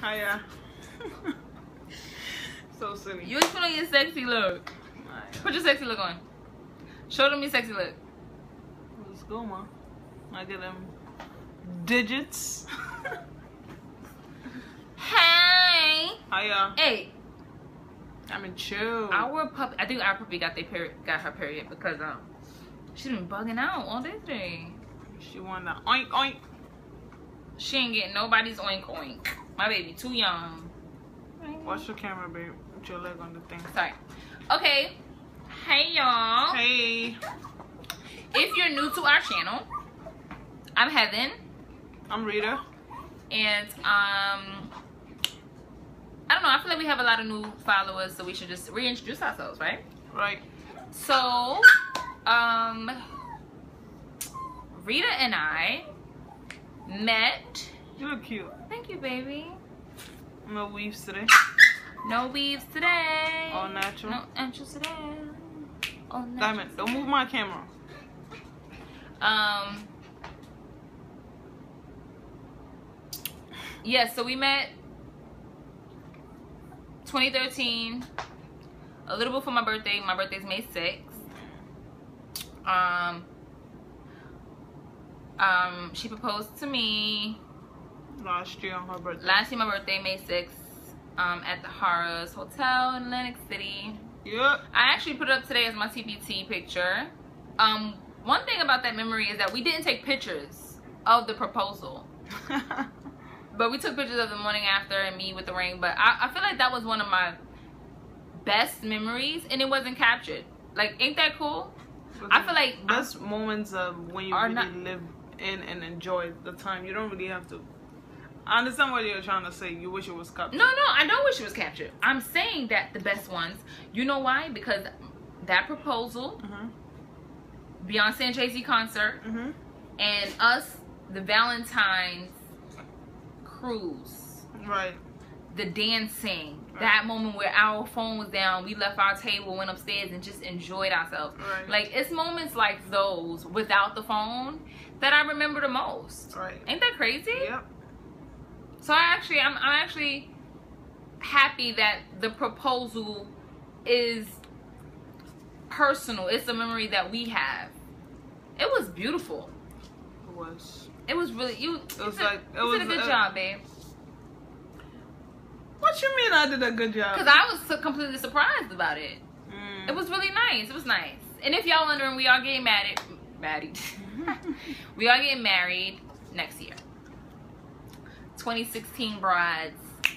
How y'all? So silly. You just put on your sexy look. Put your sexy look on. Show them your sexy look. Let's go, ma. I get them digits. Hey. How y'all? Hey. I mean, chill. Our puppy, I think our puppy got her period because she's been bugging out all this day. She wanted to oink oink. She ain't getting nobody's oink oink. My baby too young. Watch the camera, babe. Put your leg on the thing. Sorry. Okay. Hey y'all. Hey. If you're new to our channel, I'm Heaven. I'm Rita. And I don't know, I feel like we have a lot of new followers, so we should just reintroduce ourselves, right? Right. So, Rita and I met. You look cute. Thank you, baby. No weaves today. No weaves today. All natural. No natural today. All natural. Diamond, don't move my camera. Yeah, so we met 2013, a little before my birthday. My birthday's May 6th. She proposed to me last year on her birthday. Last year, my birthday, May 6th, at the Harrah's Hotel in Atlantic City. Yep. I actually put it up today as my TBT picture. One thing about that memory is that we didn't take pictures of the proposal. But we took pictures of the morning after and me with the ring. But I feel like that was one of my best memories, and it wasn't captured. Like, ain't that cool? But I feel like best moments of when you really live in and enjoy the time. You don't really have to. I understand what you're trying to say. You wish it was captured. No, no, I don't wish it was captured. I'm saying that the best ones. You know why? Because that proposal, Beyonce and Jay-Z concert, and us, the Valentine's cruise, right, the dancing, right, that moment where our phone was down, we left our table, went upstairs and just enjoyed ourselves, right. Like, it's moments like those without the phone that I remember the most, right? Ain't that crazy? Yep. So I'm actually happy that the proposal is personal. It's a memory that we have. It was beautiful. It was. It was really, you did a good job, babe. What you mean I did a good job? Because I was so completely surprised about it. It was really nice. It was nice. And if y'all wondering, we are getting married. We are getting married next year. 2016 brides. I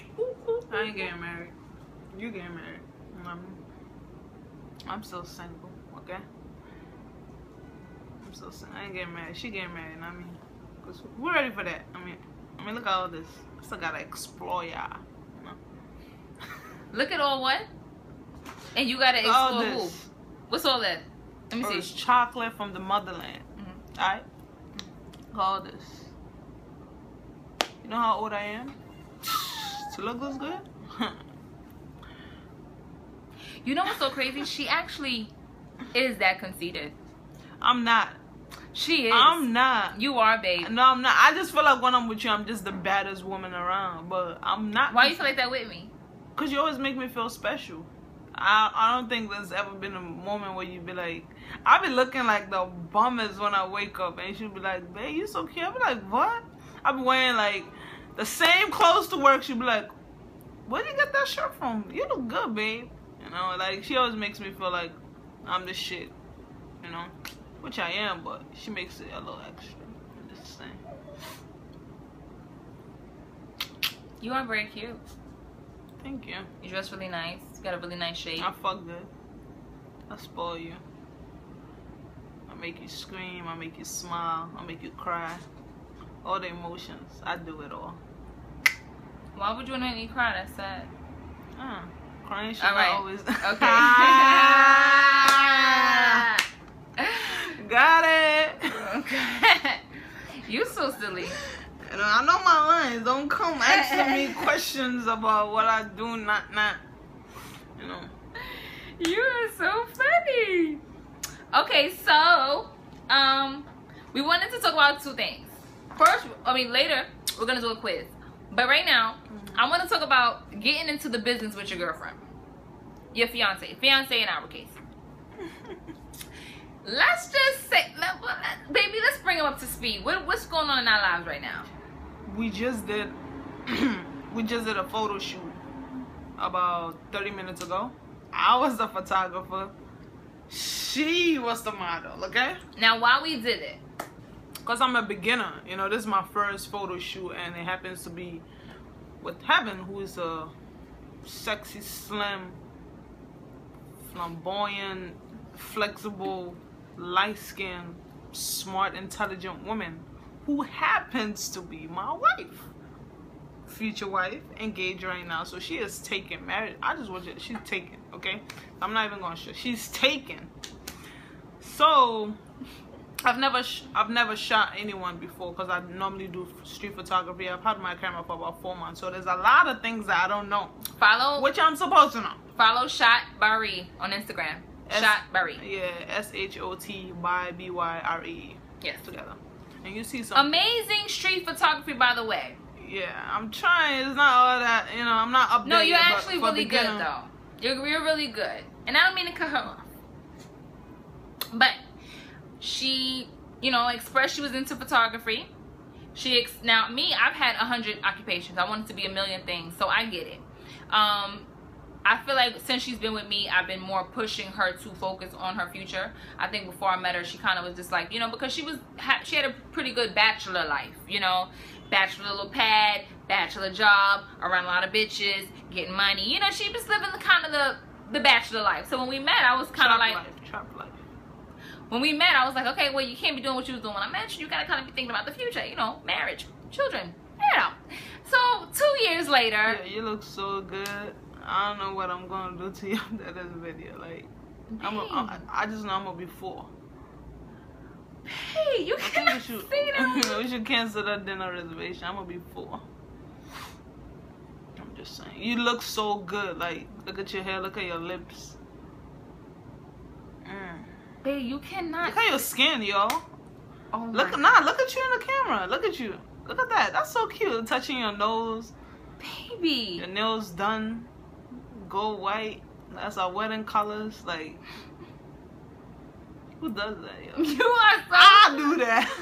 ain't getting married. You getting married. I'm still single, okay? I'm still single. I ain't getting married. She getting married, I mean. Cause we're ready for that. I mean, look at all this. I still gotta explore, y'all. You know? Look at all what? And you gotta explore all this. Who? What's all that? Let me see. It's chocolate from the motherland. All right. All this. You know how old I am? To look this good? You know what's so crazy? She actually is that conceited. I'm not. She is. I'm not. You are, babe. No, I'm not. I just feel like when I'm with you, I'm just the baddest woman around. But I'm not. Why you feel like that with me? Because you always make me feel special. I don't think there's ever been a moment where you'd be like, I've been looking like the bummers when I wake up. And she'd be like, babe, you so cute. I'd be like, what? I've been wearing like the same clothes to work. She'd be like, where did you get that shirt from? You look good, babe. You know, like, she always makes me feel like I'm the shit. You know? Which I am, but she makes it a little extra. Just saying. You are very cute. Thank you. You dress really nice. You got a really nice shape. I fuck good. I spoil you. I make you scream. I make you smile. I make you cry. All the emotions. I do it all. Why would you want to make me cry? That's sad. Crying should not always. Okay. Got it. Okay. You so silly. You know, I know my lines. Don't come asking me questions about what I do, not. You know. You are so funny. Okay, so we wanted to talk about two things. First, later we're gonna do a quiz. But right now, I want to talk about getting into the business with your girlfriend. Your fiance in our case. Let's just say, baby, let's bring him up to speed. What's going on in our lives right now? We just did a photo shoot about 30 minutes ago. I was the photographer. She was the model, okay? Now, why we did it? Because I'm a beginner. You know, this is my first photo shoot, and it happens to be with Heaven, who is a sexy, slim, flamboyant, flexible, light-skinned, smart, intelligent woman who happens to be my wife. Future wife, engaged right now, so she is taken, married. I just want you, she's taken, okay? I'm not even gonna show, she's taken. So I've never shot anyone before, because I normally do street photography. I've had my camera for about 4 months, so there's a lot of things that I don't know. Follow, which I'm supposed to know. Follow Shot by Reed on Instagram. Shot by Reed. Yeah, SHOT by BYRE. Yes, together. And you see some amazing street photography, by the way. Yeah, I'm trying. It's not all that, you know, I'm not updated. No, you're actually really good, though. You're really good. And I don't mean to cut her off. But she, you know, expressed she was into photography. Now, me, I've had 100 occupations. I wanted to be a million things, so I get it. I feel like since she's been with me, I've been more pushing her to focus on her future. I think before I met her, she kind of was just like, you know, because she had a pretty good bachelor life, you know. Bachelor little pad, bachelor job, around a lot of bitches, getting money. You know, she was living kind of the bachelor life. So when we met, I was kind of like... Trap life. When we met, I was like, okay, well, you can't be doing what you was doing when I met you. You gotta kind of be thinking about the future, you know, marriage, children, you know. So 2 years later... Yeah, you look so good. I don't know what I'm gonna do to you after this video. Like, I just know I'm gonna be full. Hey, you can't see that. We should cancel that dinner reservation. I'm gonna be full. I'm just saying. You look so good. Like, look at your hair. Look at your lips. Babe, you cannot. Look at your skin, y'all. Oh, look, look at you in the camera. Look at you. Look at that. That's so cute. Touching your nose. Baby. Your nails done. Gold white. That's our wedding colors. Like. Who does that, yo? You are so... I do that.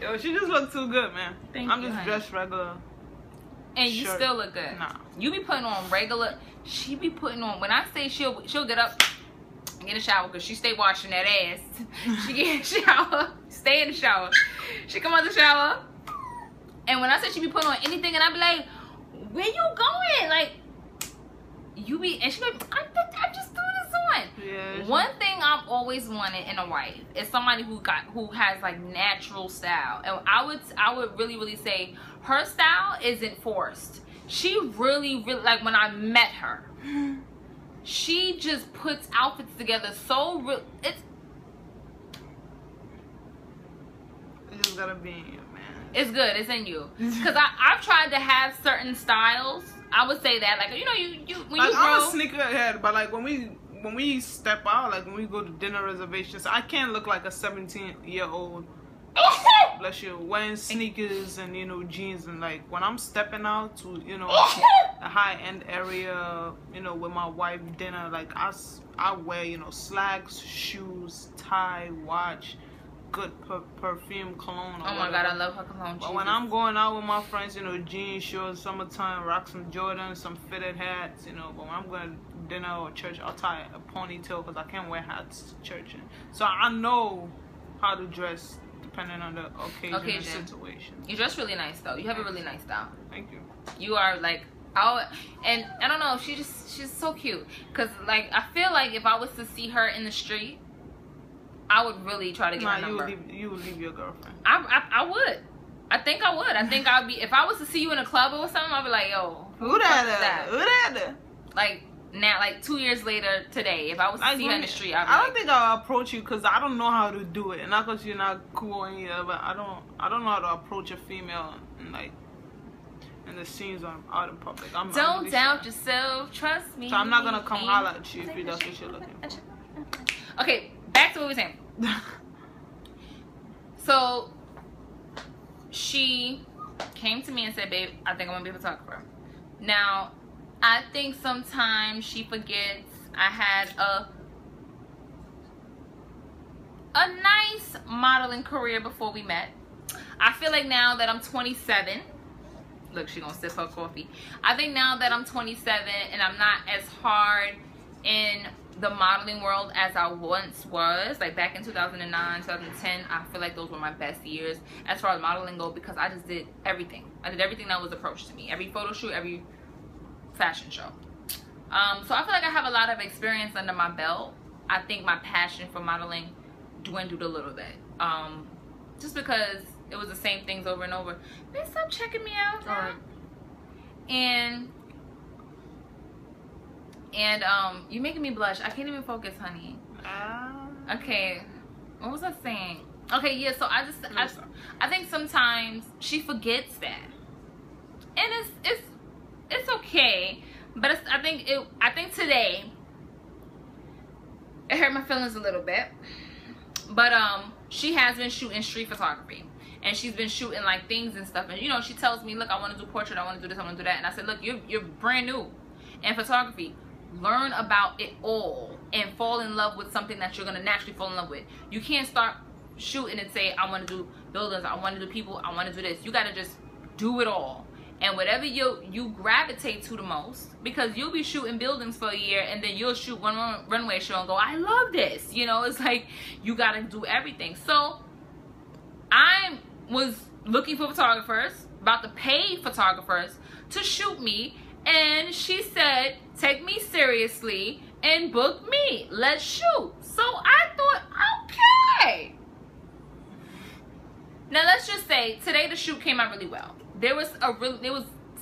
Yo, she just looked too good, man. I'm just dressed regular. And you still look good. Nah. You be putting on regular... She be putting on... When I say she'll get up and get a shower, because she stay washing that ass. She get in the shower. Stay in the shower. She come out the shower. And when I say she be putting on anything, and I be like, where you going? Like, you be... And she be like, I just... Yeah, one thing I've always wanted in a wife is somebody who has like natural style, and I would really say her style isn't forced. She really like, when I met her, she just puts outfits together so real. It's just gotta be in you, man. It's good. It's in you. Because I've tried to have certain styles. I would say that, like, you know, you when like, you grow, I'm a sneakerhead, but like when we step out, like when we go to dinner reservations, I can't look like a 17-year-old, bless you, wearing sneakers and, you know, jeans. And like when I'm stepping out to, you know, a high-end area, you know, with my wife, dinner, like I wear, you know, slacks, shoes, tie, watch, good perfume, cologne. Oh my God, I love her cologne. But when I'm going out with my friends, you know, jeans, shorts, summertime, rock some Jordans, some fitted hats, you know. But when I'm going to dinner or church, I'll tie a ponytail, because I can't wear hats to church. So I know how to dress depending on the occasion and situation. You dress really nice, though. You have a really nice style. Thank you. You are like, and I don't know, she's so cute. Because like, I feel like if I was to see her in the street, I would really try to get my number. You would leave your girlfriend. I would. I think I'd be, if I was to see you in a club or something, I'd be like, yo, who that? Who that? Like now, like 2 years later today, if I was to see her in the street, I'd be like, I don't think I'll approach you, because I don't know how to do it, and not because you're not cool either, but I don't know how to approach a female and like in the scenes I'm out in public. Don't doubt yourself. Trust me. So I'm not gonna come holler at you if that's what you're looking for. Okay. Back to what we were saying. So she came to me and said, babe, I think I'm gonna be a photographer. Now, I think sometimes she forgets I had a nice modeling career before we met. I feel like now that I'm 27, look, she gonna sip her coffee. I think now that I'm 27 and I'm not as hard in the modeling world as I once was, like back in 2009, 2010, I feel like those were my best years as far as modeling go, because I just did everything. I did everything that was approached to me, every photo shoot, every fashion show. So I feel like I have a lot of experience under my belt. I think my passion for modeling dwindled a little bit, just because it was the same things over and over. They stopped checking me out, right? And you're making me blush. I can't even focus, honey. Okay, what was I saying? Okay, yeah. So I think sometimes she forgets that, and it's okay. But I think today it hurt my feelings a little bit. But she has been shooting street photography, and she's been shooting like things and stuff. And you know, she tells me, look, I want to do portrait, I want to do this, I want to do that. And I said, look, you're brand new in photography. Learn about it all and fall in love with something that you're gonna naturally fall in love with. You can't start shooting and say, I want to do buildings, I want to do people, I want to do this. You gotta just do it all. And whatever you gravitate to the most, because you'll be shooting buildings for a year and then you'll shoot one runway show and go, I love this. You know, it's like you got to do everything. So I was looking for photographers, about to pay photographers to shoot me. And she said, take me seriously and book me. Let's shoot. So I thought, okay. Now let's just say today the shoot came out really well. There was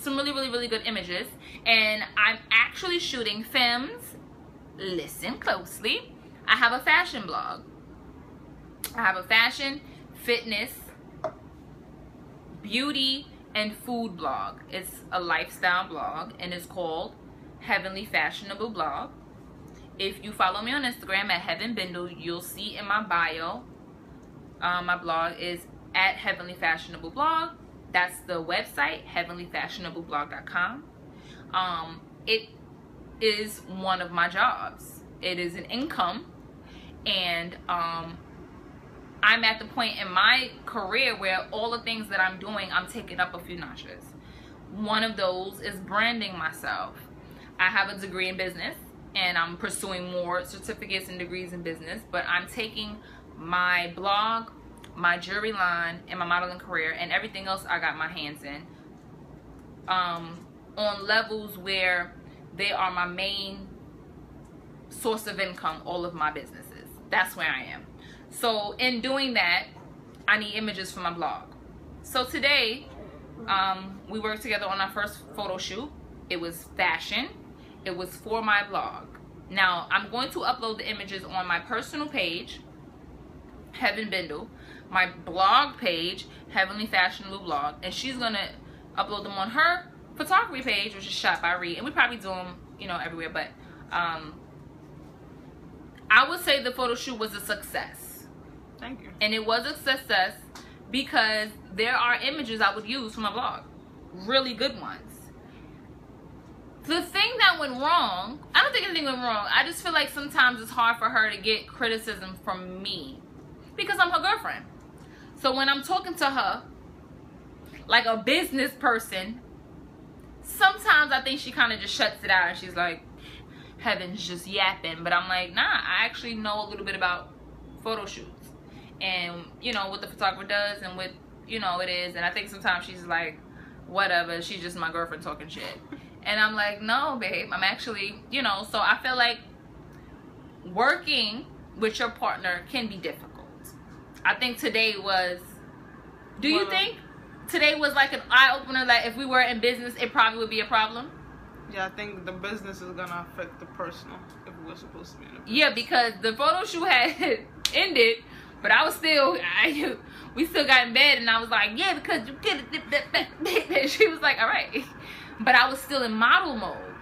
some really good images, and I'm actually shooting films. Listen closely. I have a fashion blog. I have a fashion, fitness, beauty, and food blog. It's a lifestyle blog, and it's called Heavenly Fashionable Blog. If you follow me on Instagram at Heaven Bendel, you'll see in my bio. My blog is at Heavenly Fashionable Blog. That's the website, heavenlyfashionableblog.com. It is one of my jobs. It is an income. And I'm at the point in my career where all the things that I'm doing, I'm taking up a few notches. One of those is branding myself. I have a degree in business, and I'm pursuing more certificates and degrees in business, but I'm taking my blog, my jewelry line, and my modeling career, and everything else I got my hands in, on levels where they are my main source of income, all of my businesses. That's where I am. So in doing that, I need images for my blog. So today, we worked together on our first photo shoot. It was fashion. It was for my blog. Now, I'm going to upload the images on my personal page, Heaven Bendel, my blog page, Heavenly Fashionable Blog, and she's gonna upload them on her photography page, which is Shop by Reed, and we probably do them, you know, everywhere. But I would say the photo shoot was a success. Thank you. And it was a success because there are images I would use for my blog, really good ones. The thing that went wrong, I don't think anything went wrong. I just feel like sometimes it's hard for her to get criticism from me, because I'm her girlfriend. So when I'm talking to her like a business person, sometimes I think she kind of just shuts it out and she's like, Heaven's just yapping. But I'm like, nah, I actually know a little bit about photo shoots and, you know, what the photographer does and what, you know, it is. And I think sometimes she's like, whatever, she's just my girlfriend talking shit. And I'm like, no, babe, I'm actually, you know. So I feel like working with your partner can be difficult. I think today was, do you think today was like an eye-opener, like if we were in business, it probably would be a problem? Yeah, I think the business is going to affect the personal if we're supposed to be in a business. Yeah, because the photo shoot had ended, but I was still, we still got in bed, and I was like, yeah, because you did it. She was like, all right. But I was still in model mode.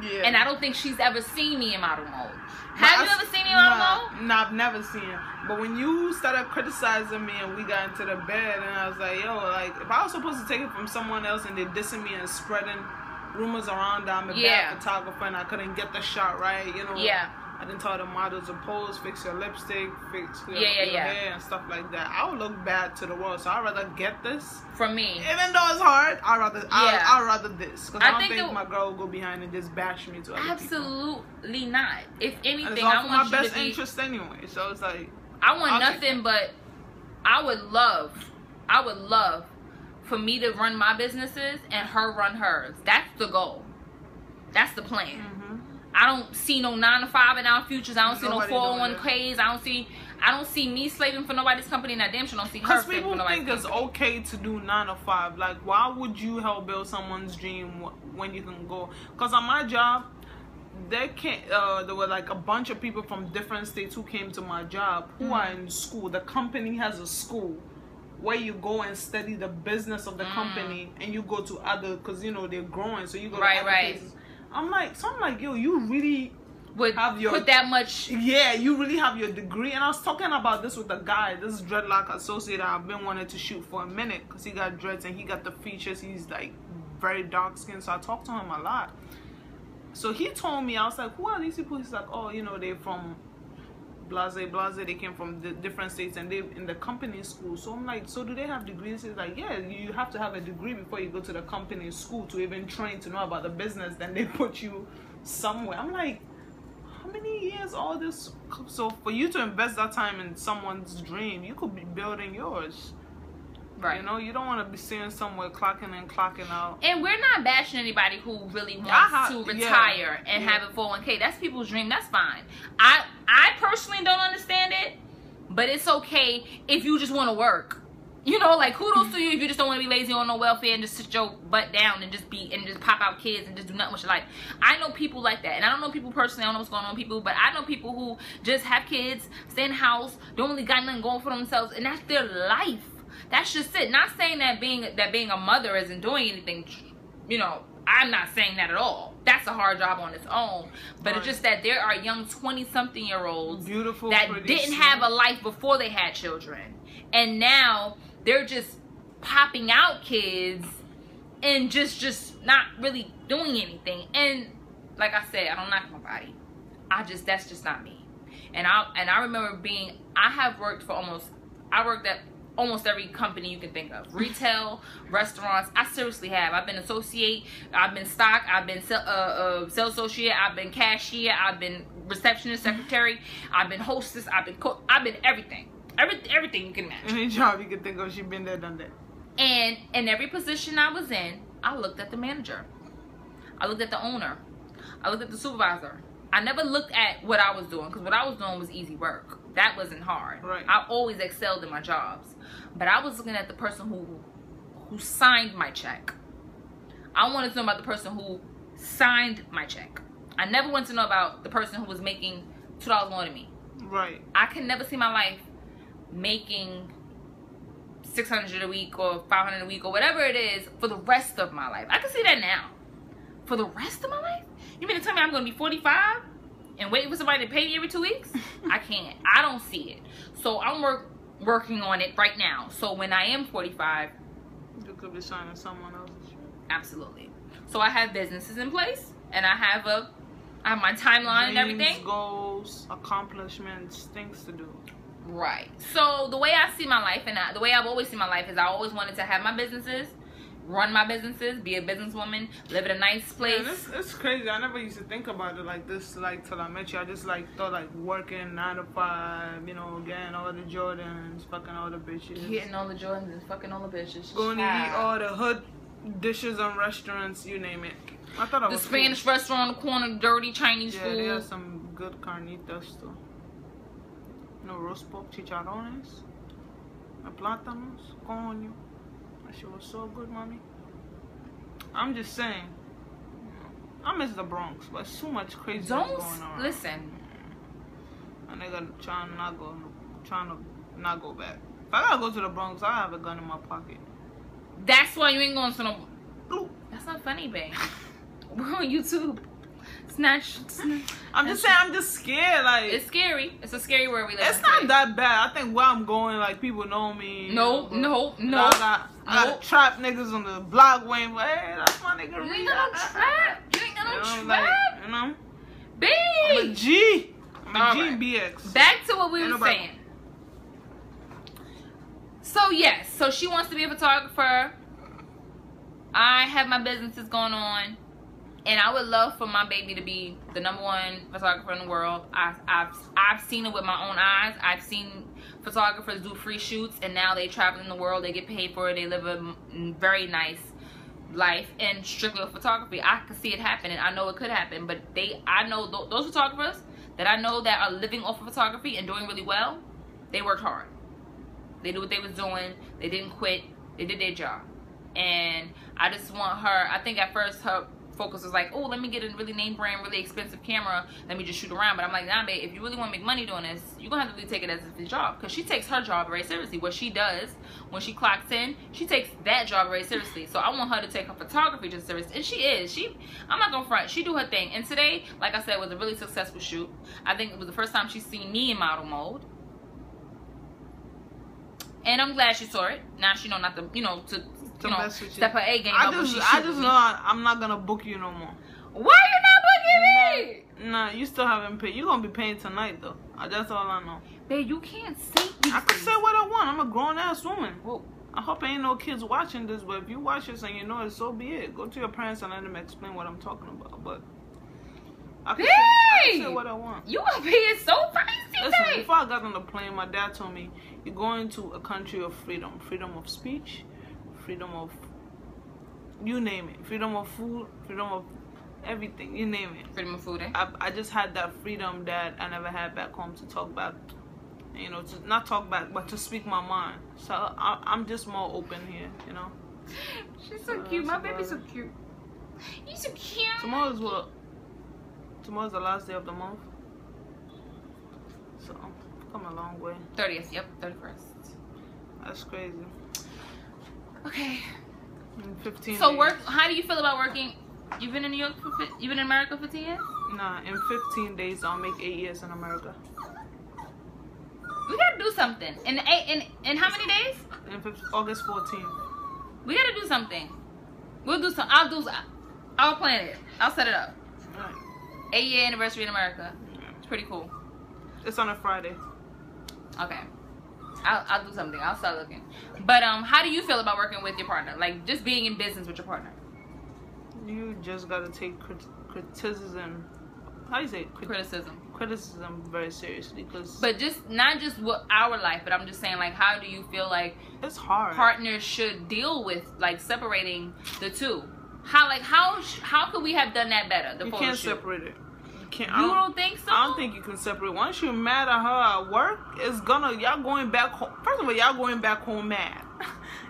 Yeah. And I don't think she's ever seen me in model mode. Have you ever seen me in model mode? No, I've never seen her. But when you started criticizing me and we got into the bed, and I was like, yo, like, if I was supposed to take it from someone else and they're dissing me and spreading rumors around that I'm a bad photographer and I couldn't get the shot right, you know? Yeah. I didn't tell the models to pose, fix your lipstick, fix your hair and stuff like that. I would look bad to the world, so I'd rather get this from me. Even though it's hard, I'd rather I'd rather this, because I don't think my girl will go behind and just bash me to other people. Not. If anything, and it's all I want my best interest anyway. So it's like I want nothing but I would love for me to run my businesses and her run hers. That's the goal. That's the plan. Mm-hmm. I don't see no 9-to-5 in our futures. I don't see no 401ks. I don't see me slaving for nobody's company, and I damn sure don't see her. Because people think it's okay to do 9-to-5. Like, why would you help build someone's dream when you can go? Because on my job, there were like a bunch of people from different states who came to my job who are in school. The company has a school where you go and study the business of the company, and you go to other, because you know they're growing, so you go to other places. I'm like, yo, you really would have your put that much. Yeah, you really have your degree. And I was talking about this with a guy, this dreadlock associate I've been wanting to shoot for a minute, because he got dreads and he got the features. He's like very dark skinned, so I talked to him a lot. So he told me, I was like, who are these people? He's like, oh, you know, they're from blase. They came from the different states and they in the company school. So I'm like, so do they have degrees? He's like, yeah, you have to have a degree before you go to the company school to even train to know about the business. Then they put you somewhere. I'm like, how many years all this? So for you to invest that time in someone's dream, you could be building yours. Right. You know, you don't want to be sitting somewhere clocking in, clocking out. And we're not bashing anybody who really wants to retire and have a 401k. That's people's dream. That's fine. I personally don't understand it, but it's okay if you just want to work. You know, like, kudos to you if you just don't want to be lazy on no welfare and just sit your butt down and just pop out kids and just do nothing with your life. I know people like that, and I don't know people personally. I don't know what's going on with people, but I know people who just have kids, stay in the house, don't really got nothing going for themselves, and that's their life. That's just it. Not saying that being a mother isn't doing anything. You know, I'm not saying that at all. That's a hard job on its own. But it's just that there are young 20-something-year-olds that didn't have a life before they had children. And now they're just popping out kids and just not really doing anything. And like I said, I don't knock nobody. That's just not me. And I remember I worked at almost every company you can think of. Retail, restaurants. I seriously have. I've been associate. I've been stock. I've been sales associate. I've been cashier. I've been receptionist, secretary. I've been hostess. I've been cook. I've been everything. Everything you can imagine. Any job you can think of, she's been there, done that. And in every position I was in, I looked at the manager. I looked at the owner. I looked at the supervisor. I never looked at what I was doing, because what I was doing was easy work. That wasn't hard. Right. I always excelled in my jobs. But I was looking at the person who signed my check. I wanted to know about the person who signed my check. I never wanted to know about the person who was making $2 more than me. Right. I can never see my life making $600 a week or $500 a week or whatever it is for the rest of my life. I can see that now. For the rest of my life? You mean to tell me I'm going to be 45? And wait for somebody to pay me every 2 weeks? I can't. I don't see it. So I'm working on it right now. So when I am 45... You could be signing someone else's shit. Absolutely. So I have businesses in place. And I have my timeline and everything. Dreams, goals, accomplishments, things to do. Right. So the way I see my life, and the way I've always seen my life, is I always wanted to have my businesses, run my businesses, be a businesswoman, live in a nice place. Yeah, it's crazy. I never used to think about it like this, like, till I met you. I just, like, thought, like, working 9 to 5, you know, getting all the Jordans, fucking all the bitches. Getting all the Jordans and fucking all the bitches. Going to eat all the hood dishes and restaurants, you name it. I thought I was the Spanish restaurant on the corner, dirty Chinese food. Yeah, they have some good carnitas, too. You know, roast pork, chicharrones, plátanos, coño. That shit was so good, mommy. I'm just saying, I miss the Bronx, but it's too much crazy going on. Listen, and they gotta trying to not go back. If I gotta go to the Bronx, I have a gun in my pocket. That's why you ain't going to no. That's not funny, babe. We're on YouTube. I'm just saying, I'm just scared. Like, it's scary. It's a scary word we live in. It's not that bad. I think where I'm going, like, people know me. No, no, no. I got trap niggas on the block waiting for, hey, that's my nigga. You ain't got no trap. You ain't got no trap. You know? B. I'm a G. I'm a G and BX. Back to what we were saying. So, yes. So, she wants to be a photographer. I have my businesses going on. And I would love for my baby to be the #1 photographer in the world. I've seen it with my own eyes. I've seen photographers do free shoots, and now they travel in the world. They get paid for it. They live a very nice life in strictly with photography. I can see it happen, and I know it could happen. But I know those photographers that I know that are living off of photography and doing really well. They worked hard. They knew what they was doing. They didn't quit. They did their job. And I just want her. I think at first her focus was like, oh, let me get a really name brand, really expensive camera, let me just shoot around. But I'm like, nah, babe, if you really want to make money doing this, you're gonna have to really take it as a job, because she takes her job very seriously. What she does when she clocks in, she takes that job very seriously. So I want her to take her photography just serious, and she I'm not gonna front, she do her thing. And today, like I said, was a really successful shoot. I think it was the first time she's seen me in model mode, and I'm glad she saw it. Now she know not to, you know, step her A game. I just know I'm not gonna book you no more. Why you not booking me? Nah, you still haven't paid. You're gonna be paying tonight though. That's all I know. Babe, you can't say these I can things. Say what I want. I'm a grown ass woman. Whoa. I hope ain't no kids watching this, but if you watch this and you know it, so be it. Go to your parents and let them explain what I'm talking about. But I can say what I want. You are being so feisty. Listen, before I got on the plane, my dad told me, you're going to a country of freedom. Freedom of speech. Freedom of, you name it. Freedom of food, freedom of everything, you name it. Freedom of food, eh? I just had that freedom that I never had back home to talk back, you know, to not talk back, but to speak my mind. So I'm just more open here, you know? She's so cute. My baby's so cute. You're so cute. Tomorrow's what? Tomorrow's the last day of the month. So, come a long way. 30th, yep, 31st. That's crazy. Okay. 15 so days. Work. How do you feel about working? You've been in New York. You've been in America for 10 years. Nah, in 15 days I'll make 8 years in America. We gotta do something. In how many days? In August 14th. We gotta do something. We'll do some. I'll plan it. I'll set it up. All right. 8 year anniversary in America. Yeah. It's pretty cool. It's on a Friday. Okay. I'll do something. I'll start looking. But how do you feel about working with your partner? Like, just being in business with your partner? You just gotta take criticism. How do you say it? Criticism very seriously. Cause but just not just with our life, but I'm just saying, like, how do you feel like it's hard? Partners should deal with, like, separating the two. How could we have done that better? You can't separate it. You don't think so? I don't think you can separate. Once you're mad at her at work, it's gonna, y'all going back home. First of all, y'all going back home mad.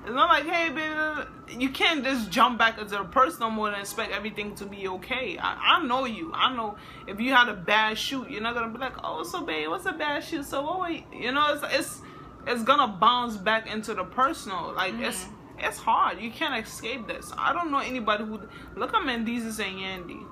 It's not like, hey, baby, you can't just jump back into a personal mode and expect everything to be okay. I know you. I know if you had a bad shoot, you're not gonna be like, oh, so babe, what's a bad shoot? So what we, you know, it's gonna bounce back into the personal. Like, it's hard. You can't escape this. I don't know anybody who, look at Mendeezus and Yandy.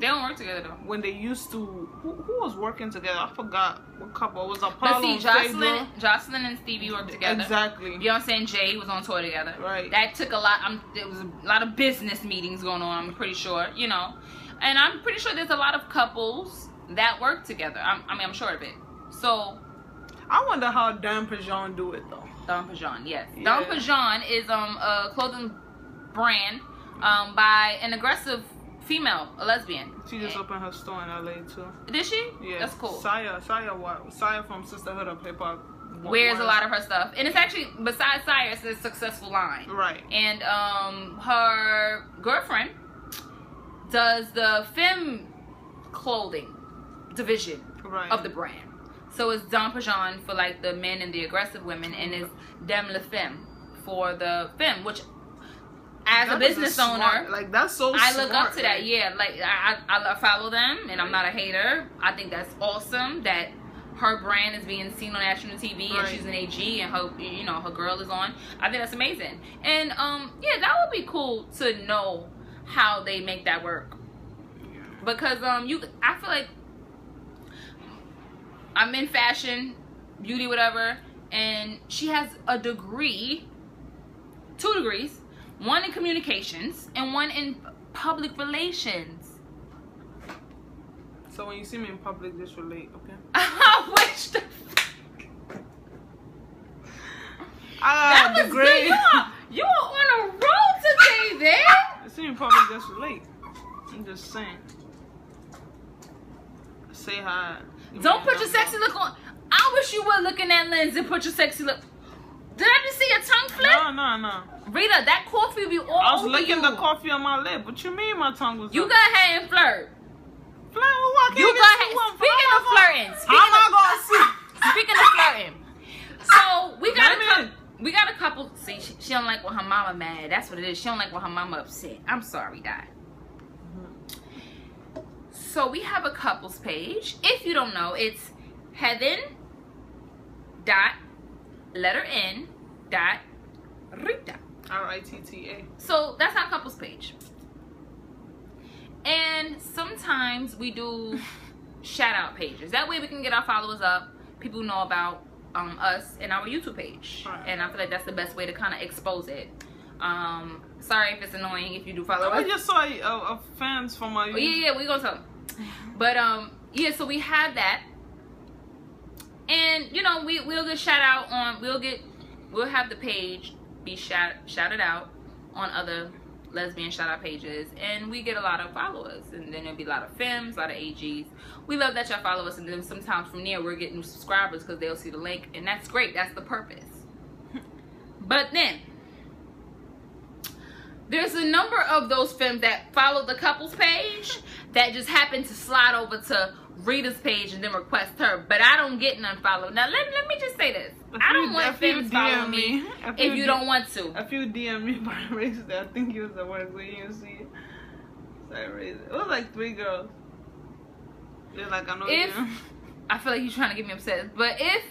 They don't work together though. When they used to, who was working together? I forgot what couple. It was Apollo and Jocelyn and Stevie worked together. Exactly. Beyoncé and Jay was on tour together. Right. That took a lot. There was a lot of business meetings going on. I'm pretty sure, you know, and I'm pretty sure there's a lot of couples that work together. I'm sure of it. So, I wonder how Dom Pigeon do it though. Dom Pigeon, yes. Yeah. Dom Pigeon is a clothing brand by an aggressive female, a lesbian. She just opened her store in LA too. Did she? Yeah. That's cool. Saya from Sisterhood of Hip Hop wears a lot of her stuff, and it's actually, besides Saya, it's a successful line. Right. And her girlfriend does the femme clothing division of the brand. So it's Dom Pigeon for like the men and the aggressive women, and it's Dem Le Femme for the femme, which, as a business owner, like, that's so smart. I look up to that. Yeah, like I follow them, and I'm not a hater. I think that's awesome that her brand is being seen on national TV, and she's an AG, and her, you know, her girl is on. I think that's amazing. And yeah, that would be cool to know how they make that work. Because I feel like I'm in fashion, beauty, whatever, and she has a degree, 2 degrees, one in communications and one in public relations. So when you see me in public, just relate, okay? I wish the that was great. You are on a roll today, then. You see me in public, just relate. I'm just saying. Say hi. Don't put your sexy look on. I wish you were looking at lens and put your sexy look. Did I just see your tongue flip? No. Rita, that coffee be all over you. I was licking the coffee on my lip. What you mean my tongue was? You go ahead and flirt. Flirt with what? You go ahead. Speaking of flirting. I'm not going to see. Speaking of flirting. So, we got a couple. See, she don't like when her mama mad. That's what it is. She don't like when her mama upset. I'm sorry, Di. So we have a couples page. If you don't know, it's heaven.n.rita. R-I-T-T-A. So that's our couples page. And sometimes we do shout out pages. That way we can get our followers up. People know about us and our YouTube page. Right. And I feel like that's the best way to kind of expose it. Sorry if it's annoying if you do follow us. I just saw fans from my YouTube. Yeah, we gonna tell them. But yeah, so we have that, and you know we'll get shout out on. We'll have the page be shouted out on other lesbian shout out pages, and we get a lot of followers, and then there'll be a lot of femmes, a lot of AGs. We love that y'all follow us, and then sometimes from there we'll get new subscribers because they'll see the link, and that's great. That's the purpose. But then there's a number of those femmes that follow the couples page that just happen to slide over to Rita's page and then request her. But I don't get none followed. Now, let me just say this. I don't want femmes following me if you don't want to. If you DM me by race, I think it was the word we didn't see it. It was like 3 girls. They're like, I know you. I feel like you're trying to get me upset. But if...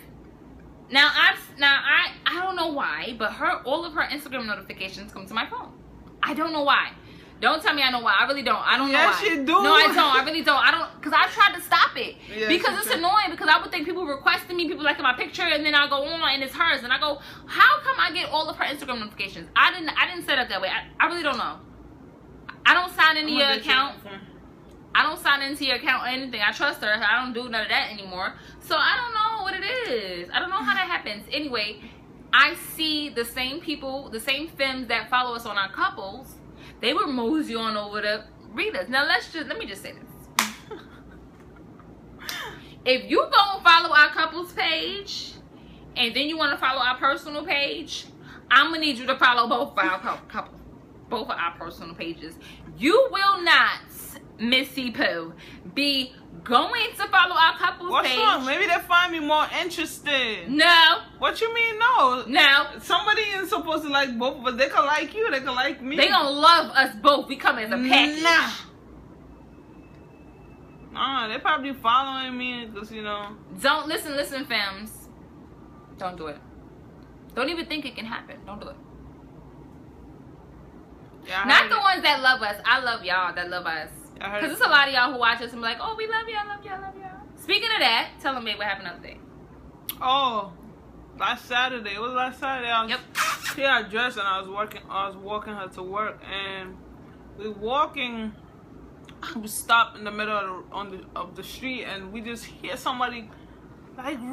Now, I don't know why, but all of her Instagram notifications come to my phone. I don't know why. Don't tell me I know why. I really don't. I don't know why. Yes, you do. No, I don't. I really don't. Because I tried to stop it. Yes, because it's annoying. Because I would think people requesting me, people liking my picture, and then I go on and it's hers. And I go, how come I get all of her Instagram notifications? I didn't set it up that way. I really don't know. I don't sign into your account. I don't sign into your account or anything. I trust her. I don't do none of that anymore. So I don't know what it is. I don't know how that happens. Anyway, I see the same people, the same femmes that follow us on our couples, they were mosey on over to Rita's. Now let me just say this. If you go and follow our couples page and then you want to follow our personal page, I'm gonna need you to follow both of our personal pages. You will not, Missy Pooh, be going to follow our couples page. What's wrong? Maybe they find me more interesting. No. What you mean no? No. Somebody isn't supposed to like both, but they can like you. They can like me. They gonna love us both. We come as a package. Nah, they probably following me because, you know. Don't listen, femmes. Don't do it. Don't even think it can happen. Don't do it. Yeah, not the ones that love us. I love y'all that love us. Because there's a lot of y'all who watch us and be like, oh, we love y'all, love y'all, love y'all. Speaking of that, tell them, babe, what happened up there. Oh, last Saturday. It was last Saturday. She had dressed and I was walking her to work. And we walking. We stopped in the middle of the street. And we just hear somebody like, Rita,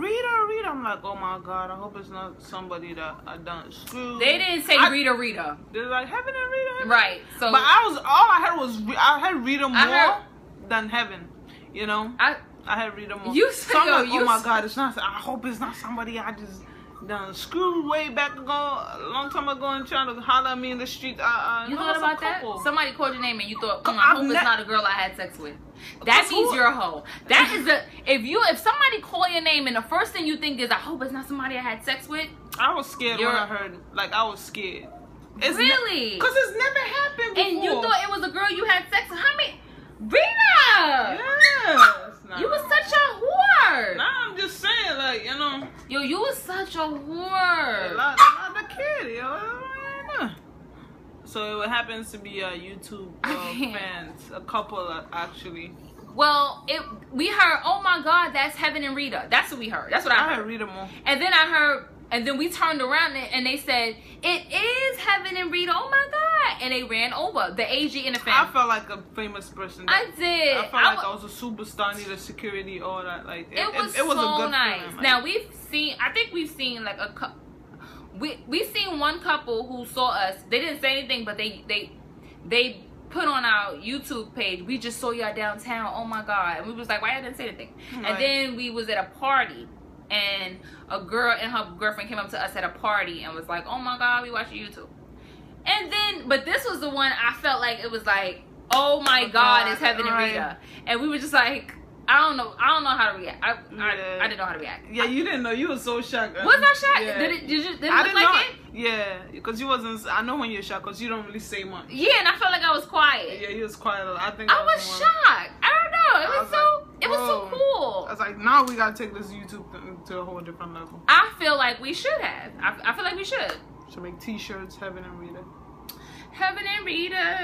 Rita. I'm like, oh, my God. I hope it's not somebody that I done screwed. They didn't say Rita, Rita. They're like, Heaven and Rita. Right. So, but all I heard was Rita more than Heaven, you know. I heard Rita more. You said, oh my God, it's not. I hope it's not somebody I just done screwed way back ago, a long time ago, and trying to holler at me in the street. You thought about that? Somebody called your name and you thought, I hope it's not a girl I had sex with. That means you're a hoe. That is if somebody call your name and the first thing you think is, I hope it's not somebody I had sex with. I was scared when I heard. Like I was scared. It's really? Because it's never happened before. And you thought it was a girl you had sex with? How many? Rita! Yes. Nah. You was such a whore. Nah, I'm just saying, like, you know. Yo, you was such a whore. Like the kid, yo. So it happens to be a YouTube fans, a couple actually. Well, we heard, oh my God, that's Heaven and Rita. That's what we heard. That's what I heard. Rita more. And then I heard, and then we turned around and they said, it is Heaven and Rita. Oh my God. And they ran over the AG and the family. I felt like a famous person. I did. I felt like I was a superstar, needed security, all that. Like it was so a good nice. Feeling, like. Now I think we've seen like a couple. We seen one couple who saw us. They didn't say anything, but they put on our YouTube page, we just saw y'all downtown, oh my God. And we was like, why y'all didn't say anything? Right. And then we was at a party and a girl and her girlfriend came up to us at a party and was like, oh my God, we watch YouTube. And then, but this was the one I felt like it was like, oh my God, it's Heaven and Rita. And we were just like, I don't know how to react. I didn't know how to react. Yeah, you didn't know. You were so shocked. Was I shocked? Yeah. Did it look like it? Yeah, because you wasn't. I know when you're shocked because you don't really say much. Yeah, and I felt like I was quiet. Yeah, you was quiet. I think I was shocked. I don't know. It was so cool. I was like, now we gotta take this YouTube thing to a whole different level. I feel like we should have. I feel like we should. Should make T-shirts, Heaven and Rita. Heaven and Rita.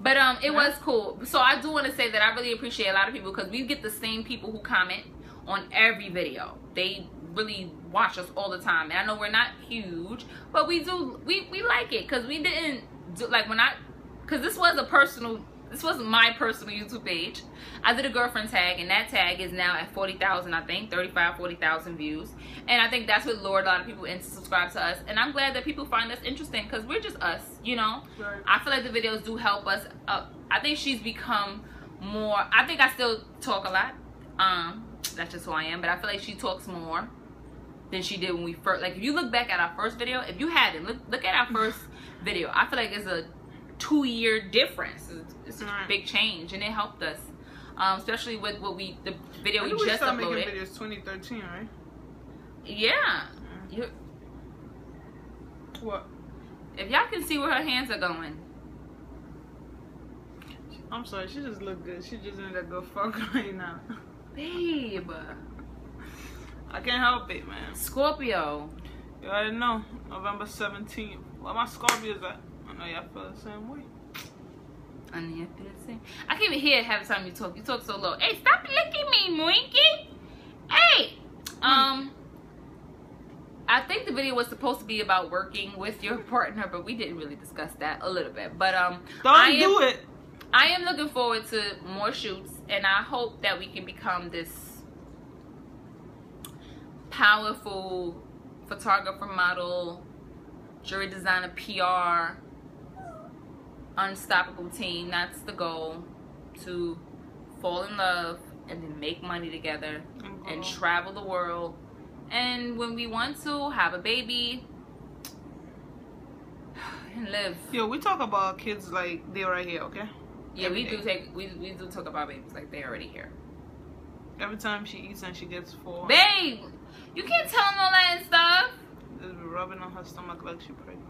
But it was cool. So I do want to say that I really appreciate a lot of people because we get the same people who comment on every video. They really watch us all the time. And I know we're not huge, but we like it because we didn't do like because this was my personal YouTube page. I did a girlfriend tag and that tag is now at 40,000, I think 40,000 views. And I think that's what lured a lot of people in to subscribe to us. And I'm glad that people find us interesting because we're just us, you know? Right. I feel like the videos do help us up. I think she's become more, I think I still talk a lot. That's just who I am, but I feel like she talks more than she did when we first, like if you look back at our first video, if you haven't, look at our first video. I feel like it's a 2-year difference. It's a big change and it helped us. Especially with the video we just uploaded. We started making videos 2013, right? Yeah. What? If y'all can see where her hands are going. I'm sorry, she just looked good. She just in that good fuck right now. Babe. I can't help it, man. Scorpio. You already know. November 17th. Where my Scorpios at? I know y'all feel the same way. I know y'all feel the same. I can't even hear it half the time you talk. You talk so low. Hey, stop licking me, Moinky. Hey. I think the video was supposed to be about working with your partner, but we didn't really discuss that a little bit. But I am looking forward to more shoots, and I hope that we can become this powerful photographer, model, jewelry designer, PR, unstoppable team. That's the goal, to fall in love and then make money together and travel the world. And when we want to have a baby and live. Yo, we talk about kids like they're right here, okay? Yeah, we do talk about babies like they're already here. Every time she eats and she gets full. Babe, you can't tell them all that and stuff. Just rubbing on her stomach like she's pregnant.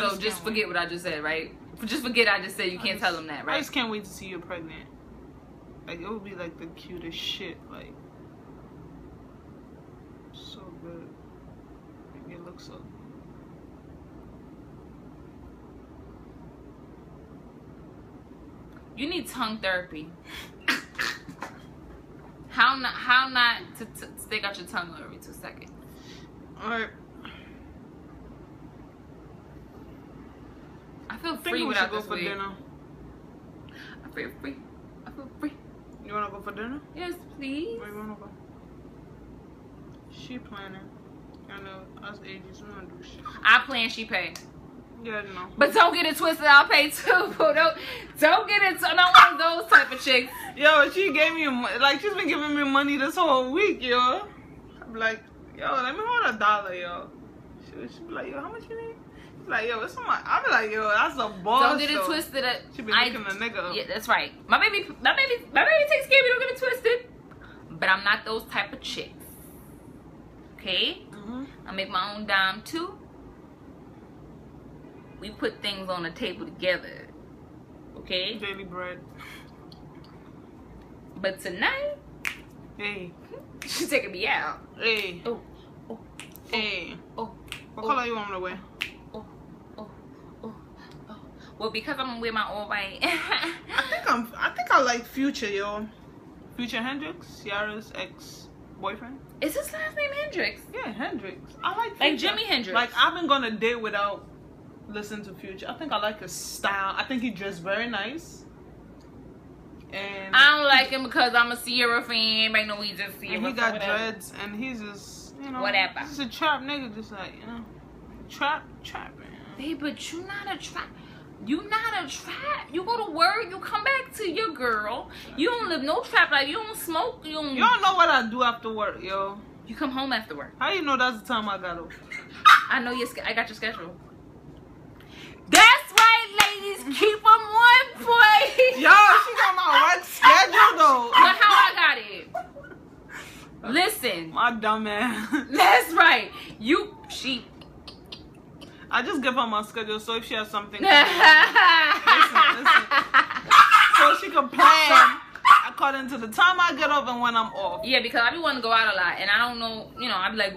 So just forget what I just said, right? Just forget I just said you can't tell them that, right? I just can't wait to see you pregnant. Like it would be like the cutest shit, like. So good. It looks so good. You need tongue therapy. How not to stick out your tongue every 2 seconds. All right. I feel free without this wig. I feel free. You wanna go for dinner? Yes, please. Where you wanna go? She planning. I know us ages, we don't do shit. I plan, she pay. Yeah, no. But don't get it twisted, I'll pay too. Don't get it. I'm not one of those type of chicks. Yo, she gave me like she's been giving me money this whole week, yo. I'm like, yo, let me hold $1, yo. She be like, yo, how much you need? She's like, yo, it's so much. I be like, yo, that's a boss. Don't get it twisted. She be looking a nigga up. Yeah, that's right. My baby takes care of me. Don't get it twisted. But I'm not those type of chicks. Okay, I make my own dime too. We put things on the table together. Okay? Daily bread. But tonight, hey, she's taking me out. Hey. Oh. Hey. Oh. What color you want me to wear? Oh. Well, because I'm gonna wear my all white. I think I like Future, yo. Future Hendrix, Ciara's ex-boyfriend. Is his last name Hendrix? Yeah, Hendrix. I like Future. Like Jimi Hendrix. Like, I've been gonna date without listening to Future. I think I like his style. I think he dressed very nice. And I don't like him because I'm a Ciara fan. I know he's just Ciara. And he got dreads, and he's just, you know, whatever. He's a trap nigga, just like, you know, trapping. Hey, but you not a trap. You not a trap. You go to work, you come back to your girl. You don't live no trap life. You don't smoke. You don't know what I do after work, yo. You come home after work. How you know that's the time I got off? I know your. I got your schedule. That's right, ladies. Keep them on point. Yo, she got my work schedule though. But how I got it? Listen, my dumb ass. That's right. You she. I just give her my schedule, so if she has something to do, so she can plan according to the time I get off and when I'm off. Yeah, because I be wanting to go out a lot, and I don't know, you know, I be like,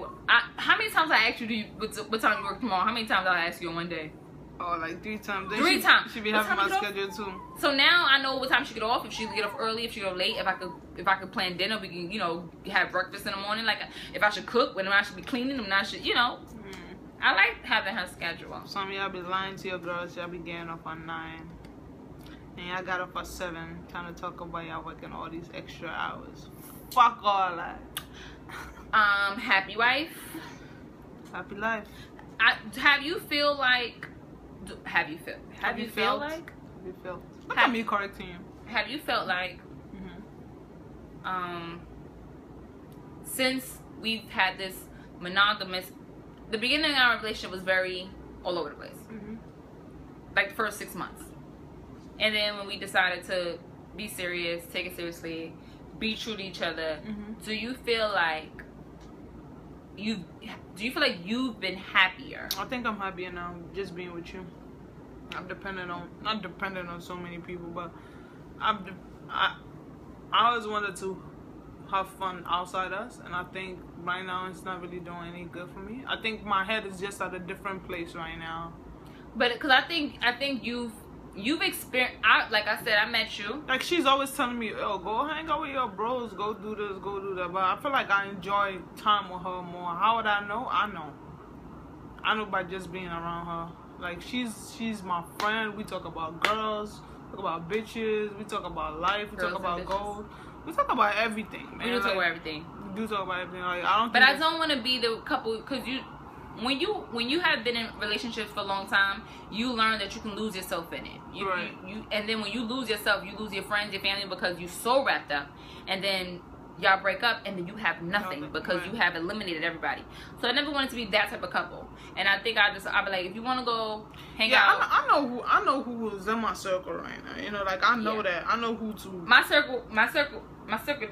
how many times I ask you, what time you work tomorrow? How many times I ask you in one day? Oh, like 3 times. Then three times. She be having my schedule too. So now I know what time she get off. If she get off early, if she go late, if I could plan dinner, we can, you know, have breakfast in the morning. Like if I should cook, when I should be cleaning, when I should, you know. I like having her schedule. Some of y'all be lying to your girls. Y'all be getting up on 9. And y'all got up at 7. Trying to talk about y'all working all these extra hours. Fuck all that. Happy wife. Happy life. Have you felt? Look at me correcting you. Have you felt like? Mm-hmm. Since we've had this monogamous. The beginning of our relationship was very all over the place. Mm-hmm. Like the first 6 months. And then when we decided to be serious, take it seriously, be true to each other, mm-hmm. Do you feel like you've been happier? I think I'm happier now just being with you. I'm dependent on, not dependent on so many people, but I always wanted to have fun outside us, and I think right now it's not really doing any good for me. I think my head is just at a different place right now. But because I think you've experienced. Like I said, I met you. Like she's always telling me, "Oh, go hang out with your bros, go do this, go do that." But I feel like I enjoy time with her more. How would I know? I know by just being around her. Like she's my friend. We talk about girls, talk about bitches, we talk about life, we talk about gold. We talk about everything, man. We do talk about everything. We do talk about everything. Like, I don't want to be the couple, because when you have been in relationships for a long time, you learn that you can lose yourself in it. Right. And then when you lose yourself, you lose your friends, your family, because you're so wrapped up. And then y'all break up, and then you have nothing because right. You have eliminated everybody. So I never wanted to be that type of couple. And I think I'll be like, if you want to go hang out. I know who is in my circle right now. You know, like I know that. I know who to. My circle of that.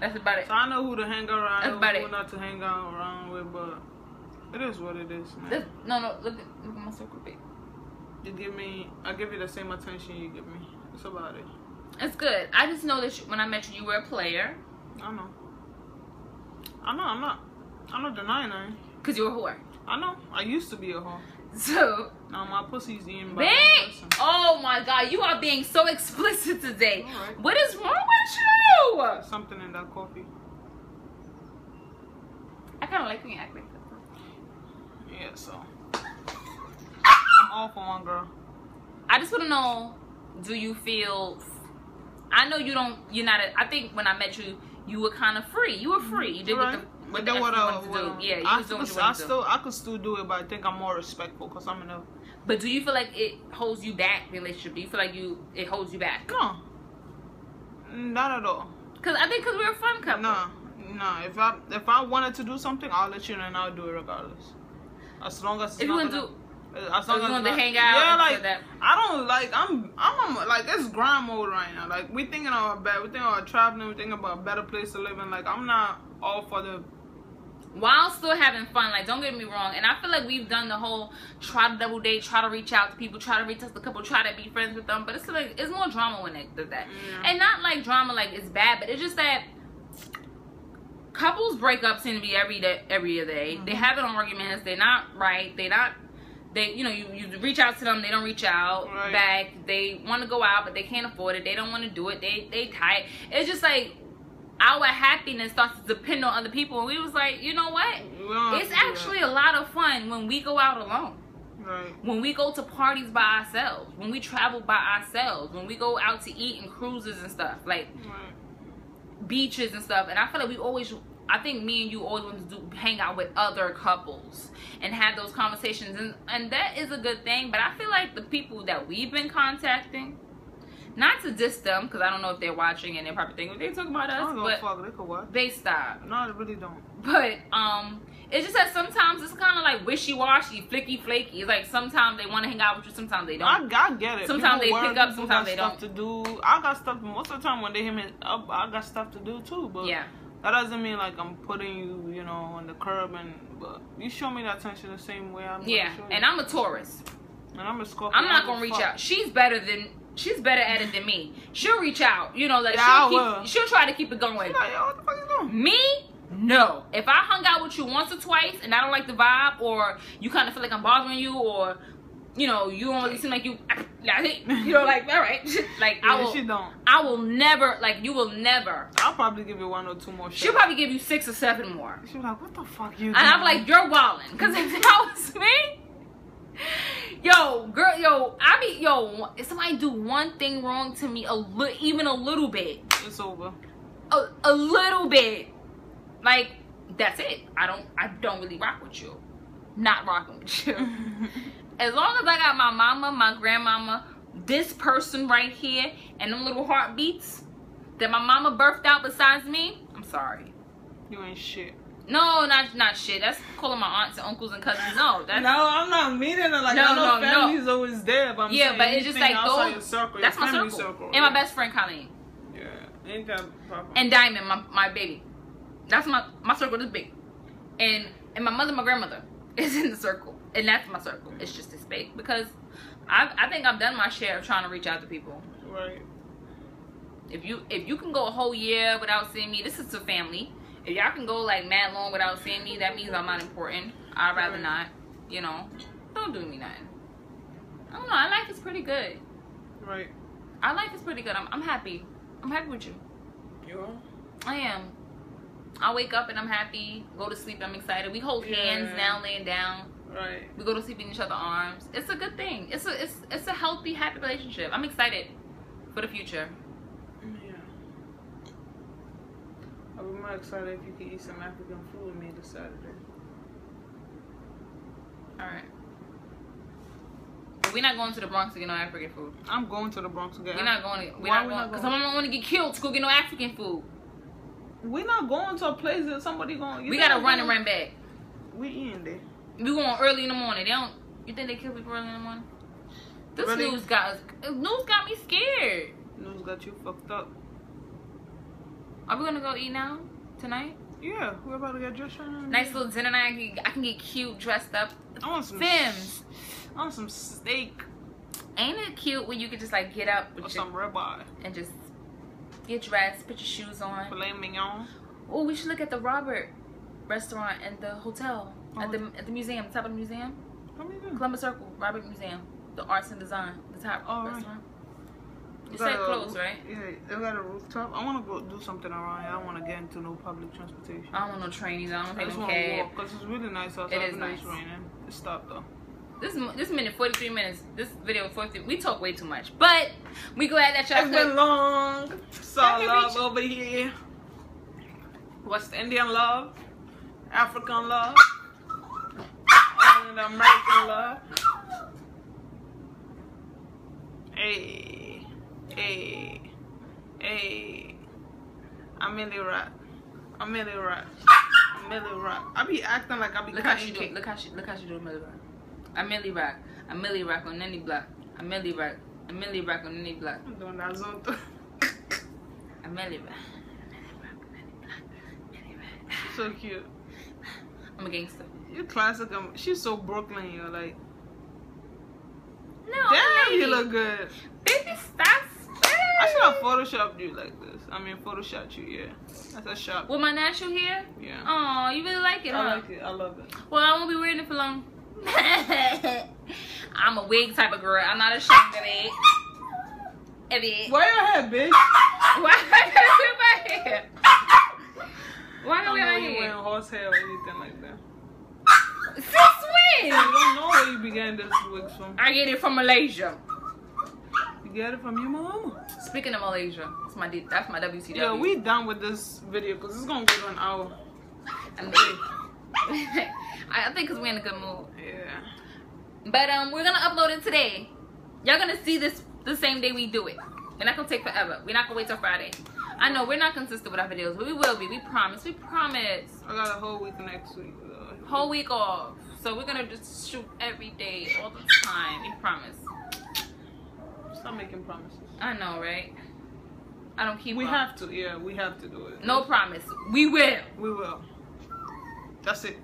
That's about it. So I know who to hang around. That's about it. Who not to hang out around with, but it is what it is, man. No. Look at my circle, babe. I give you the same attention you give me. That's about it. It's good. I just know that when I met you, you were a player. I'm not denying it. Cause you're a whore. I know. I used to be a whore. So. No, my pussy's eating by one person. Oh my God, you are being so explicit today. Right. What is wrong with you? Something in that coffee. I kind of like when you act like that. Yeah, so. I'm all for one girl. I just want to know, do you feel? I know you don't. You're not. I think when I met you, you were kind of free. You were free. You did right. I could still do it, but I think I'm more respectful because I'm enough. But do you feel like it holds you back, relationship? Do you feel like it holds you back? No, not at all. Cause I think we're a fun couple. No. If I wanted to do something, I'll let you know and I'll do it regardless. As long as I'm it's grind mode right now. Like we thinking about bad, we think about traveling, we think about a better place to live in. Like I'm not all for the. While still having fun, like don't get me wrong, and I feel like we've done the whole try to double date, try to reach out to people, try to reach out to the couple, try to be friends with them. But it's like it's more drama when it does that, and not like drama like it's bad, but it's just that. Couples break up seem to be every day. Mm-hmm. They have an argument. They're not right. They're not. they, you know, you reach out to them, they don't reach out back. They want to go out, but they can't afford it. They don't want to do it. They tight. It's just like our happiness starts to depend on other people. And we was like, you know what? It's actually a lot of fun when we go out alone. Right. When we go to parties by ourselves, when we travel by ourselves, when we go out to eat and cruises and stuff, like beaches and stuff. And I feel like we always, I think me and you always want to do, hang out with other couples and have those conversations. And that is a good thing. But I feel like the people that we've been contacting, not to diss them, because I don't know if they're watching and they're probably thinking, they talk about us, they stop. No, they really don't. But, it's just that sometimes it's kind of like wishy-washy, flicky-flaky. It's like sometimes they want to hang out with you, sometimes they don't. I get it. Sometimes people they pick up, sometimes they don't. To do. I got stuff, most of the time when they hit me up, I got stuff to do too. But yeah, that doesn't mean like I'm putting you, you know, on the curb. But you show me that attention the same way I'm gonna show you. And I'm a Taurus. And I'm a Scorpio. I'm not going to reach out. She's better at it than me. She'll reach out. You know, like she'll try to keep it going. She's like, yo, what the fuck is going? Me? No. If I hung out with you once or twice and I don't like the vibe, or you kind of feel like I'm bothering you, or you know you don't really seem like you know, like, all right, like yeah, I will never, like, you will never. I'll probably give you one or two more shots. She'll probably give you 6 or 7 more. She'll be like, what the fuck you doing? And I'm like, you're wildin', because if that was me, yo girl, yo, I mean, yo, if somebody do one thing wrong to me, even a little bit, it's over. A little bit. Like, that's it. I don't really rock with you. Not rocking with you. As long as I got my mama, my grandmama, this person right here, and them little heartbeats that my mama birthed out besides me, I'm sorry. You ain't shit. No, not shit. That's calling my aunts and uncles and cousins. No, that's... No, I'm not meaning that. Like, no, I know family's always there, but I'm saying, but it's just like, that's my circle. And my best friend, Colleen. Yeah. Ain't that proper. And Diamond, my baby. That's my circle is big, and my mother, my grandmother is in the circle, and that's my circle. It's just this big because I think I've done my share of trying to reach out to people. Right. If you can go a whole year without seeing me, this is to family. If y'all can go like mad long without seeing me, that means I'm not important. I'd rather not. You know, don't do me nothing. I don't know. Our life is pretty good. Right. Our life is pretty good. I'm happy. I'm happy with you. You are? I am. I wake up and I'm happy, go to sleep, I'm excited. We hold hands now laying down. Right. We go to sleep in each other's arms. It's a good thing. It's a healthy, happy relationship. I'm excited for the future. Yeah. I'll be more excited if you can eat some African food with me this Saturday. Alright. We're not going to the Bronx to get no African food. I'm going to the Bronx to get Why are we not going? Because I don't want to get killed to go get no African food. We're not going to a place that somebody going. We gotta run and run back. We in there. We going early in the morning. They don't. You think they kill people early in the morning? This news got me scared. News got you fucked up. Are we gonna go eat now tonight? Yeah, we're about to get dressed right now. Nice little dinner night. I can get cute, dressed up. I want some Sims. I want some steak. Ain't it cute when you could just like get up with some ribeye and just. Get dressed, put your shoes on. Filet mignon. Oh, we should look at the Robert restaurant and the hotel at the museum, the top of the museum. Columbus Circle, Robert Museum, the arts and design, the top restaurant. You said closed, right? Yeah, they got a rooftop. I want to go do something around here. I don't want to get into no public transportation. I don't want no trains. I don't want no cab. Because it's really nice outside. It is nice. It stopped though. This minute 43 minutes. This video 43. We talk way too much, but we glad that y'all. It's been long. So love over here. West Indian love, African love, and American love. Hey, hey, hey. I'm Millie Rock. I be acting like I be. Look how she do the Millie Rock. I Millie Rock on any block. I Millie Rock on any block. I'm doing that zone too. I Millie Rock on any block. She's so cute. I'm a gangster. You're classic. She's so Brooklyn, you're like. No. Damn, lady. You look good. Baby, stop. I should have photoshopped you like this. I mean, photoshopped you, yeah. That's a shop. With my natural hair? Yeah. Oh, you really like it, huh? I like it. I love it. Well, I won't be wearing it for long. I'm a wig type of girl. I'm not ashamed of it. Why your head, bitch? Why do we have my head? Why do we have my head? I don't know you wearing horse hair or anything like that. Since when? I don't know where you began this wig from. I get it from Malaysia. You get it from your mama? Speaking of Malaysia, that's my WTW. Yeah, we done with this video because it's going to go to an hour. I think because we're in a good mood. Yeah. But we're going to upload it today. Y'all going to see this the same day we do it. We're not going to take forever. We're not going to wait till Friday. I know we're not consistent with our videos, but we will be. We promise. We promise. I got a whole week next week. Whole week off. So we're going to just shoot every day, all the time. We promise. Stop making promises. I know, right? I don't keep up. Have to. Yeah, we have to do it. No promise. We will. We will. That's it.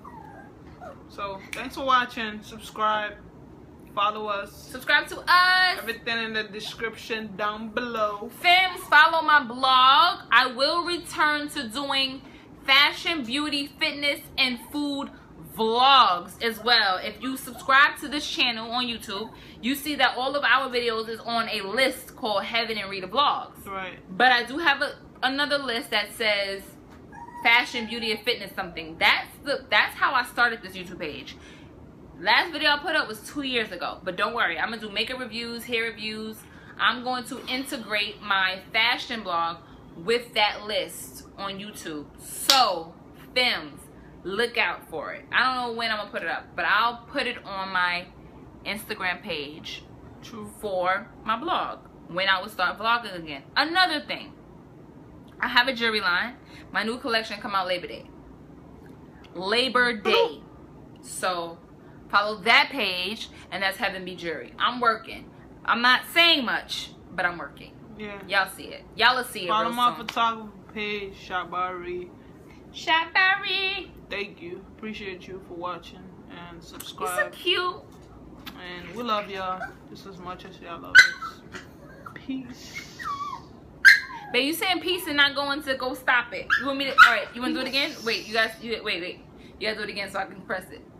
So, thanks for watching. Subscribe. Follow us. Subscribe to us. Everything in the description down below. Fams, follow my blog. I will return to doing fashion, beauty, fitness, and food vlogs as well. If you subscribe to this channel on YouTube, you see that all of our videos is on a list called Heaven and Rita Vlogs. Right. But I do have another list that says fashion, beauty, and fitness something. That's how I started this YouTube page. Last video I put up was 2 years ago, but don't worry, I'm gonna do makeup reviews, hair reviews. I'm going to integrate my fashion blog with that list on YouTube. So, Fems, look out for it. I don't know when I'm gonna put it up, but I'll put it on my Instagram page for my blog when I will start vlogging again. Another thing, I have a jewelry line. My new collection come out Labor Day. So follow that page, and that's Heaven Be Jewelry. I'm working. I'm not saying much, but I'm working. Yeah. Y'all see it. Y'all will see it. Follow my photography page, Shop by Reed. Shop by Reed. Thank you. Appreciate you for watching and subscribe. It's so cute. And we love y'all just as much as y'all love us. Peace. But you saying peace and not going to go stop it. You want me to? All right. You want to do it again? Wait. You guys. Wait. You guys do it again so I can press it.